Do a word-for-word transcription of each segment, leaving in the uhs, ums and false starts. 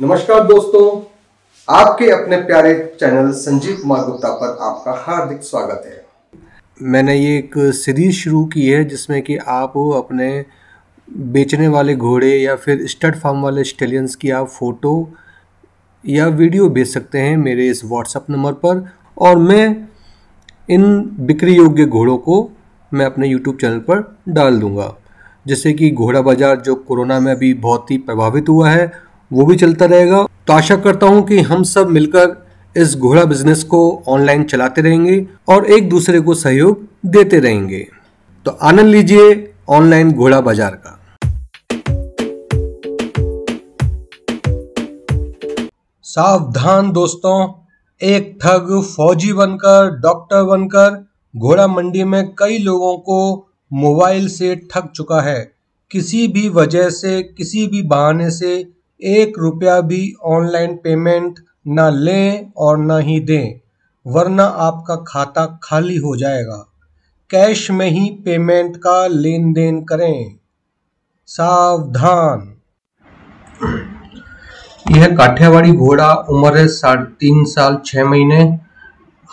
नमस्कार दोस्तों, आपके अपने प्यारे चैनल संजीव कुमार गुप्ता पर आपका हार्दिक स्वागत है। मैंने ये एक सीरीज शुरू की है जिसमें कि आप अपने बेचने वाले घोड़े या फिर स्टड फार्म वाले स्टेलियंस की आप फ़ोटो या वीडियो भेज सकते हैं मेरे इस व्हाट्सएप नंबर पर, और मैं इन बिक्री योग्य घोड़ों को मैं अपने यूट्यूब चैनल पर डाल दूँगा। जैसे कि घोड़ा बाज़ार जो कोरोना में अभी बहुत ही प्रभावित हुआ है वो भी चलता रहेगा। तो आशा करता हूँ कि हम सब मिलकर इस घोड़ा बिजनेस को ऑनलाइन चलाते रहेंगे और एक दूसरे को सहयोग देते रहेंगे। तो आनंद लीजिए ऑनलाइन घोड़ा बाजार का। सावधान दोस्तों, एक ठग फौजी बनकर, डॉक्टर बनकर घोड़ा मंडी में कई लोगों को मोबाइल से ठग चुका है। किसी भी वजह से, किसी भी बहाने से एक रुपया भी ऑनलाइन पेमेंट ना लें और ना ही दें, वरना आपका खाता खाली हो जाएगा। कैश में ही पेमेंट का लेन देन करें। सावधान। यह काठियावाड़ी घोड़ा, उम्र है साढ़े तीन साल छः महीने,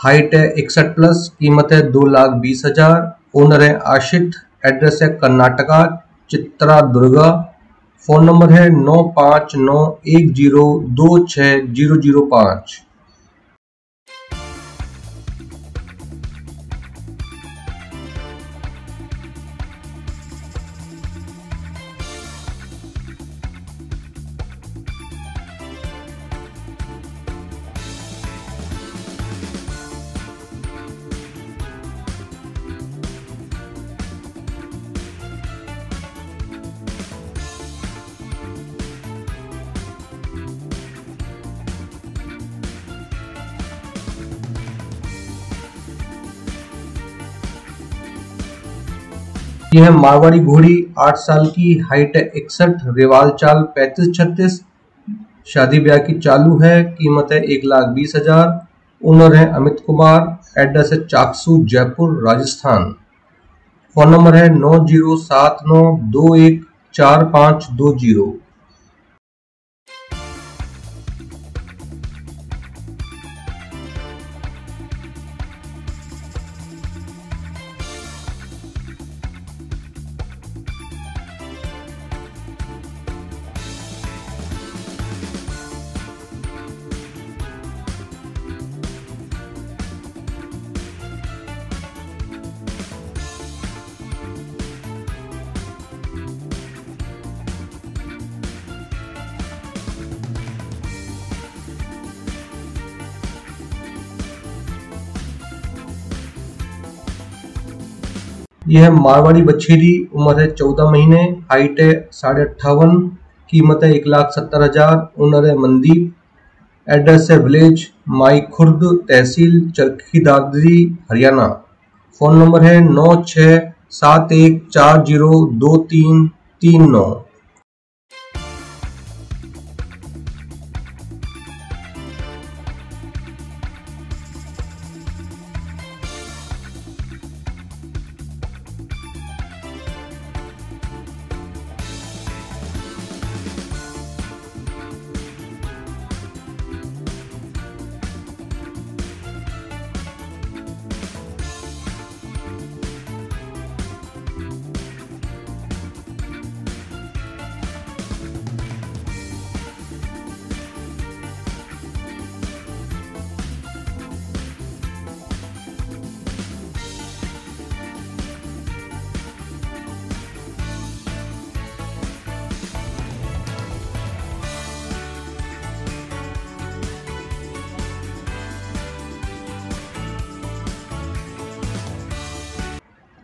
हाइट है इकसठ प्लस, कीमत है दो लाख बीस हज़ार, ओनर है आशित, एड्रेस है Karnataka Chitradurga, phone number है नौ पाँच नौ एक जीरो दो छः जीरो जीरो पाँच। यह मारवाड़ी घोड़ी, आठ साल की, हाइट है इकसठ, रेवाल चाल पैंतीस छत्तीस, शादी ब्याह की चालू है, कीमत है एक लाख बीस हज़ार, ओनर है अमित कुमार, एड्रेस है चाकसू जयपुर राजस्थान, फ़ोन नंबर है नौ जीरो सात नौ दो एक चार पाँच दो जीरो। यह मारवाड़ी बछेरी, उम्र है चौदह महीने, हाइट है साढ़े अट्ठावन, कीमत है एक लाख सत्तर हज़ार, ओनर है मंदीप, एड्रेस है विलेज माई खुर्द, तहसील चरखी दादरी हरियाणा, फ़ोन नंबर है नौ छः सात एक चार जीरो दो तीन तीन नौ।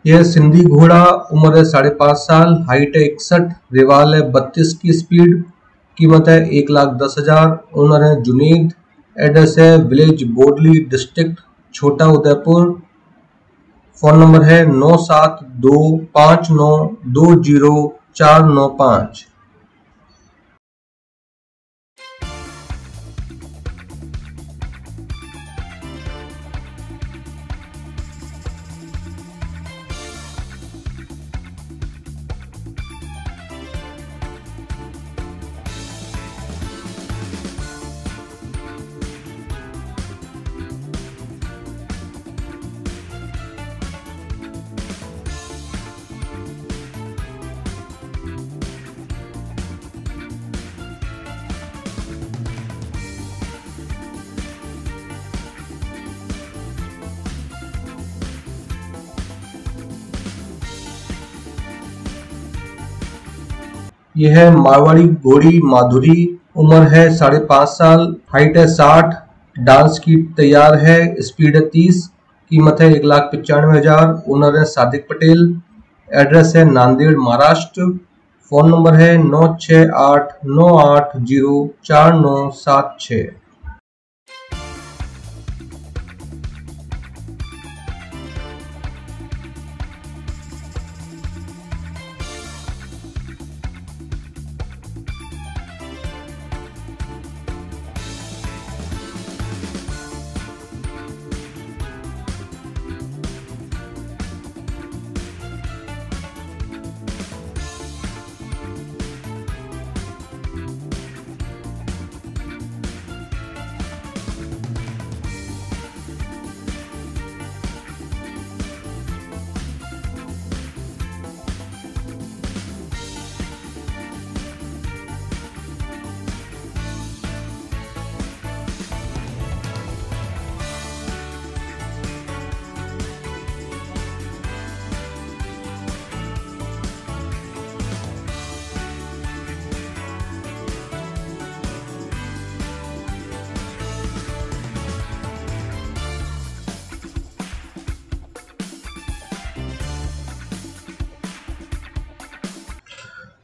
यह सिंधी घोड़ा, उम्र है साढ़े पाँच साल, हाइट है इकसठ, रेवाल है बत्तीस की स्पीड, कीमत है एक लाख दस हज़ार, ओनर है जुनैद, एड्रेस है village Bodli district Chhota Udaipur, phone number है नौ सात दो पाँच नौ दो जीरो चार नौ पाँच। यह है मारवाड़ी घोड़ी माधुरी, उम्र है साढ़े पाँच साल, हाइट है साठ, डांस किट तैयार है, स्पीड है तीस, कीमत है एक लाख पचानवे हजार, ओनर है सादिक पटेल, एड्रेस है नांदेड़ महाराष्ट्र, फोन नंबर है नौ छः आठ नौ आठ जीरो चार नौ सात छः।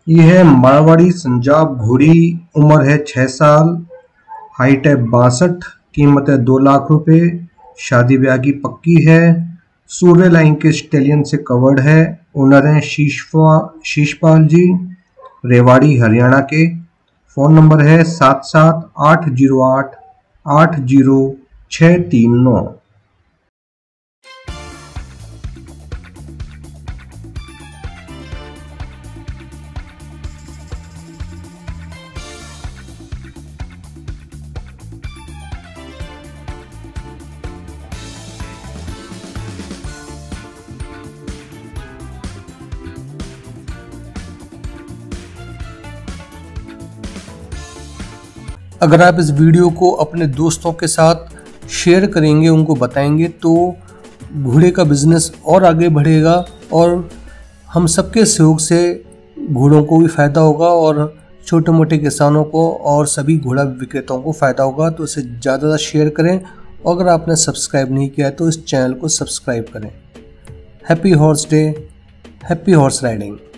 यह है मारवाड़ी संजाब घोड़ी, उम्र है छः साल, हाइट है बासठ, कीमत है दो लाख रुपए, शादी ब्याह की पक्की है, सूर्य लाइन के स्टेलियन से कवर्ड है, ओनर हैं शीशपा शीशपाल जी, रेवाड़ी हरियाणा के, फ़ोन नंबर है सात सात आठ जीरो आठ आठ जीरो छः तीन नौ। अगर आप इस वीडियो को अपने दोस्तों के साथ शेयर करेंगे, उनको बताएंगे, तो घोड़े का बिज़नेस और आगे बढ़ेगा और हम सबके सहयोग से घोड़ों को भी फ़ायदा होगा और छोटे मोटे किसानों को और सभी घोड़ा विक्रेताओं को फ़ायदा होगा। तो इसे ज़्यादा ज़्यादा शेयर करें और अगर आपने सब्सक्राइब नहीं किया है तो इस चैनल को सब्सक्राइब करें। Happy horse day, happy horse riding.